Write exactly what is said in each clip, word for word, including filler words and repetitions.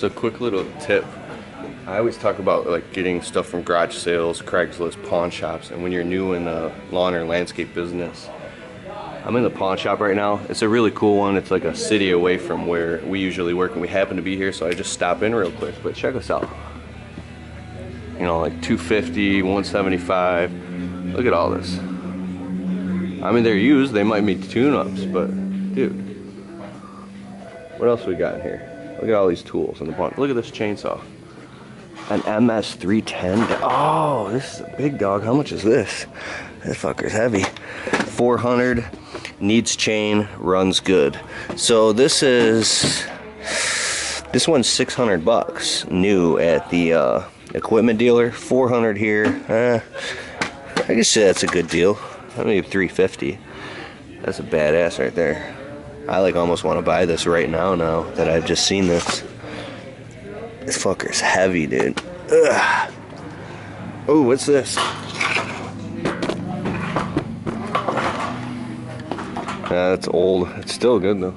So quick little tip. I always talk about like getting stuff from garage sales, Craigslist, pawn shops, and when you're new in the lawn or landscape business. I'm in the pawn shop right now. It's a really cool one. It's like a city away from where we usually work, and we happen to be here, so I just stop in real quick. But check us out. You know, like two fifty, one seventy-five. Look at all this. I mean, they're used. They might be tune-ups, but dude, what else we got in here? Look at all these tools in the pawn. Look at this chainsaw. An M S three ten. Oh, this is a big dog. How much is this? This fucker's heavy. four hundred, needs chain, runs good. So this is, this one's six hundred bucks new at the uh, equipment dealer. four hundred here. Eh, I guess that's a good deal. Maybe three fifty. That's a badass right there. I like almost want to buy this right now. Now that I've just seen this. This fucker's heavy, dude. Ugh. Oh, what's this? Uh, that's old. It's still good, though.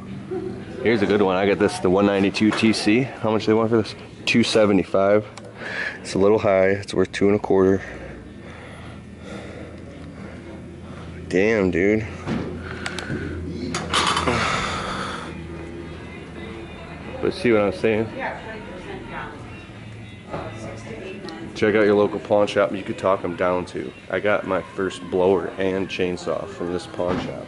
Here's a good one. I got this, the one ninety-two T C. How much do they want for this? two seventy-five. It's a little high. It's worth two and a quarter. Damn, dude. But see what I'm saying? Check out your local pawn shop. You could talk them down to. I got my first blower and chainsaw from this pawn shop.